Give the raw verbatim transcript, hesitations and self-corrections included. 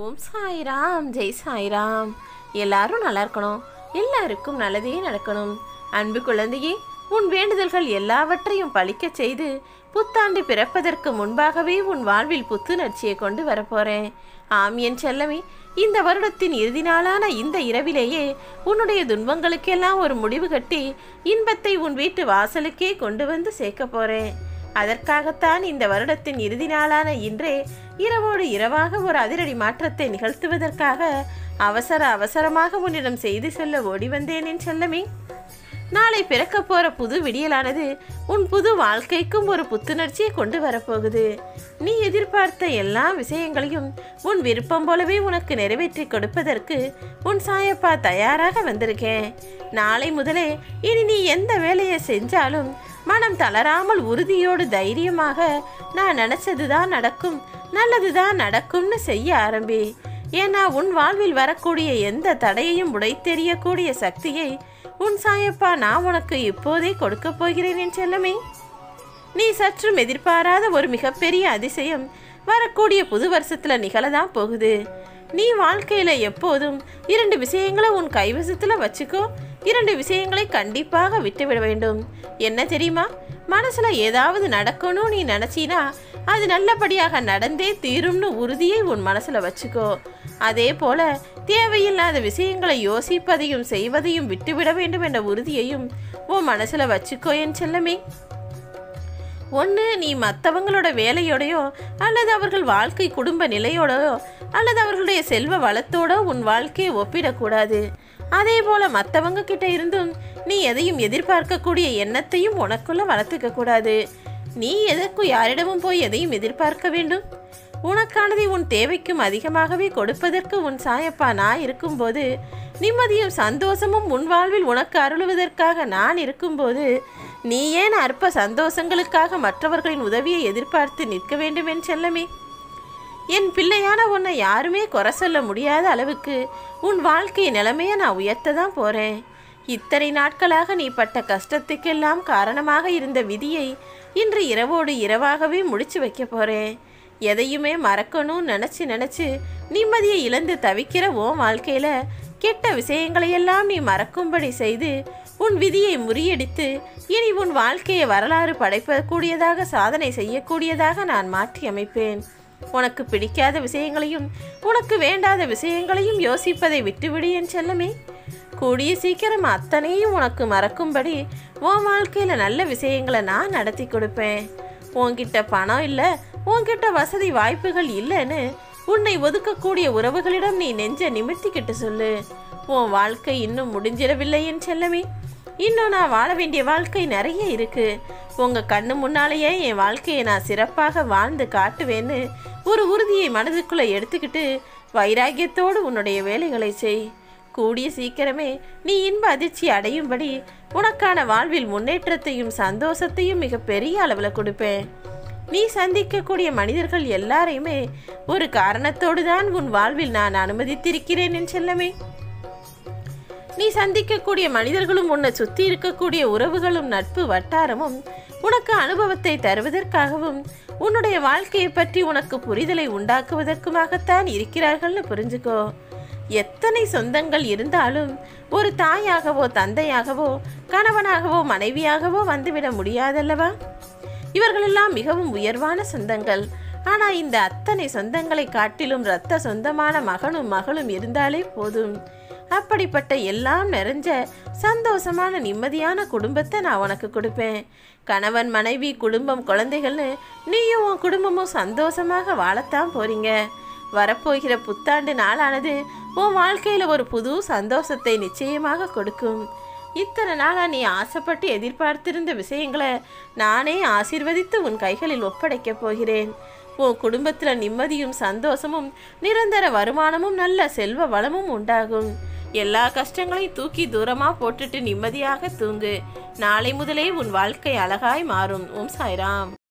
ஓம் சாய்ராம் ஜெய் சாய்ராம். எல்லாரும் நல்லா இருக்கணும், எல்லாருக்கும் நல்லதே நடக்கணும். அன்பு குழந்தையே, உன் வேண்டுதல்கள் எல்லாவற்றையும் பழிக்கச் செய்து புத்தாண்டு பிறப்பதற்கு முன்பாகவே உன் வாழ்வில் புத்துணர்ச்சியை கொண்டு வரப்போறேன். ஆம் என் செல்லமே, இந்த வருடத்தின் இறுதி நாளான இந்த இரவிலேயே உன்னுடைய துன்பங்களுக்கெல்லாம் ஒரு முடிவு கட்டி இன்பத்தை உன் வீட்டு வாசலுக்கே கொண்டு வந்து சேர்க்க போறேன். அதற்காகத்தான் இந்த வருடத்தின் இறுதி நாளான இன்றே இரவோடு இரவாக ஒரு அதிரடி மாற்றத்தை நிகழ்த்துவதற்காக அவசர அவசரமாக உன்னிடம் செய்து சொல்ல ஓடி வந்தேன் என் செல்லமே. நாளை பிறக்க போற புது விடியலானது உன் புது வாழ்க்கைக்கும் ஒரு புத்துணர்ச்சியை கொண்டு வரப்போகுது. நீ எதிர்பார்த்த எல்லா விஷயங்களையும் உன் விருப்பம் போலவே உனக்கு நிறைவேற்றி கொடுப்பதற்கு உன் சாயப்பா தயாராக வந்திருக்கேன். நாளை முதலே இனி நீ எந்த வேலையை செஞ்சாலும் மனம் தளராமல் உறுதியோடு தைரியமாக நான் நினைச்சதுதான் நடக்கும், நல்லதுதான் நடக்கும்னு செய்ய ஆரம்பி. ஏன்னா உன் வாழ்வில் வரக்கூடிய எந்த தடையையும் உடைத்தெறியக்கூடிய சக்தியை உன் சாயப்பா நான் உனக்கு இப்போதே கொடுக்க போகிறேன் என் செல்லமே. நீ சற்றும் எதிர்பாராத ஒரு மிகப்பெரிய அதிசயம் வரக்கூடிய புது வருஷத்துல நிகழதான் போகுது. நீ வாழ்க்கையில எப்போதும் இரண்டு விஷயங்களை உன் கைவசத்துல வச்சுக்கோ, இரண்டு விஷயங்களை கண்டிப்பாக விட்டுவிட வேண்டும். என்ன தெரியுமா, மனசுல ஏதாவது நடக்கணும் நீ நினைச்சினா அது நல்லபடியாக நடந்தே தீரும்னு உறுதியை உன் மனசுல வச்சுக்கோ. அதே போல தேவையில்லாத விஷயங்களை யோசிப்பதையும் செய்வதையும் விட்டுவிட வேண்டும் என்ற உறுதியையும் உன் மனசுல வச்சுக்கோ என் செல்லமே. ஒன்று, நீ மற்றவங்களோட வேலையோடையோ அல்லது அவர்கள் வாழ்க்கை குடும்ப நிலையோடையோ அல்லது அவர்களுடைய செல்வ வளத்தோட உன் வாழ்க்கையை ஒப்பிடக்கூடாது. அதே போல் மற்றவங்க கிட்ட இருந்தும் நீ எதையும் எதிர்பார்க்கக்கூடிய எண்ணத்தையும் உனக்குள்ள வளர்த்துக்க கூடாது. நீ எதற்கும் யாரிடமும் போய் எதையும் எதிர்பார்க்க வேண்டும். உனக்கானதை உன் தேவைக்கும் அதிகமாகவே கொடுப்பதற்கு உன் சாயப்பா நான் இருக்கும்போது, நிம்மதியும் சந்தோஷமும் உன் வாழ்வில் உனக்கு அருளுவதற்காக நான் இருக்கும்போது, நீ ஏன் அற்ப சந்தோஷங்களுக்காக மற்றவர்களின் உதவியை எதிர்பார்த்து நிற்க வேண்டும் என் செல்லமே? என் பிள்ளையான உன்னை யாருமே குறை சொல்ல முடியாத அளவுக்கு உன் வாழ்க்கை நிலைமையை நான் உயர்த்த தான் போகிறேன். இத்தனை நாட்களாக நீ பட்ட கஷ்டத்துக்கெல்லாம் காரணமாக இருந்த விதியை இன்று இரவோடு இரவாகவே முடிச்சு வைக்க போகிறேன். எதையுமே மறக்கணும்னு நினச்சி நினச்சி நிம்மதியை இழந்து தவிக்கிற உன் வாழ்க்கையில் கெட்ட விஷயங்களையெல்லாம் நீ மறக்கும்படி செய்து உன் விதியை முறியடித்து இனி உன் வாழ்க்கையை வரலாறு படைக்கக்கூடியதாக சாதனை செய்யக்கூடியதாக நான் மாற்றி அமைப்பேன். உனக்கு பிடிக்காத விஷயங்களையும் உனக்கு வேண்டாத விஷயங்களையும் யோசிப்பதை விட்டுவிடு என் செல்லமே. கூடிய சீக்கிரம் அத்தனையும் உனக்கு மறக்கும்படி உன் வாழ்க்கையில் நல்ல விஷயங்களை நான் நடத்தி கொடுப்பேன். உன்கிட்ட பணம் இல்லை, உன்கிட்ட வசதி வாய்ப்புகள் இல்லைன்னு உன்னை ஒதுக்கக்கூடிய உறவுகளிடம் நீ நெஞ்ச நிமிர்த்திக்கிட்டு சொல்லு. உன் வாழ்க்கை இன்னும் முடிஞ்சிடவில்லை என் செல்லமே. இன்னும் நான் வாழ வேண்டிய வாழ்க்கை நிறைய இருக்கு. உங்க கண்ணு முன்னாலேயே என் வாழ்க்கையை நான் சிறப்பாக வாழ்ந்து காட்டுவேன்னு ஒரு உறுதியை மனதுக்குள்ள எடுத்துக்கிட்டு வைராக்கியத்தோடு உன்னுடைய வேலைகளை செய். கூடிய சீக்கிரமே நீ இன்ப அதிர்ச்சி அடையும்படி உனக்கான வாழ்வில் முன்னேற்றத்தையும் சந்தோஷத்தையும் மிக பெரிய அளவில் கொடுப்பேன். நீ சந்திக்கக்கூடிய மனிதர்கள் எல்லாரையுமே ஒரு காரணத்தோடு தான் உன் வாழ்வில் நான் அனுமதித்திருக்கிறேன் என் செல்லமே. நீ சந்திக்கக்கூடிய மனிதர்களும் உன்னை சுற்றி இருக்கக்கூடிய உறவுகளும் நட்பு வட்டாரமும் உனக்கு அனுபவத்தை தருவதற்காகவும் உன்னுடைய வாழ்க்கையை பற்றி உனக்கு புரிதலை உண்டாக்குவதற்குமாகத்தான் இருக்கிறார்கள்னு புரிஞ்சுக்கோ. எத்தனை சொந்தங்கள் இருந்தாலும் ஒரு தாயாகவோ தந்தையாகவோ கணவனாகவோ மனைவியாகவோ வந்துவிட முடியாதல்லவா? இவர்களெல்லாம் மிகவும் உயர்வான சொந்தங்கள். ஆனால் இந்த அத்தனை சொந்தங்களை காட்டிலும் இரத்த சொந்தமான மகனும் மகளும் இருந்தாலே போதும். அப்படிப்பட்ட எல்லாம் நிறைஞ்ச சந்தோஷமான நிம்மதியான குடும்பத்தை நான் உனக்கு கொடுப்பேன். கணவன் மனைவி குடும்பம் குழந்தைகள்னு நீயும் உன் குடும்பமும் சந்தோஷமாக வாழத்தான் போறீங்க. வரப்போகிற புத்தாண்டு நாளானது உன் வாழ்க்கையில் ஒரு புது சந்தோஷத்தை நிச்சயமாக கொடுக்கும். இத்தனை நாளாக நீ ஆசைப்பட்டு எதிர்பார்த்திருந்த விஷயங்களை நானே ஆசீர்வதித்து உன் கைகளில் ஒப்படைக்கப் போகிறேன். உன் குடும்பத்தில் நிம்மதியும் சந்தோஷமும் நிரந்தர வருமானமும் நல்ல செல்வ வளமும் உண்டாகும். எல்லா கஷ்டங்களையும் தூக்கி தூரமாக போட்டுட்டு நிம்மதியாக தூங்கு. நாளை முதலே உன் வாழ்க்கை அழகாய் மாறும். ஓம் சாய்ராம்.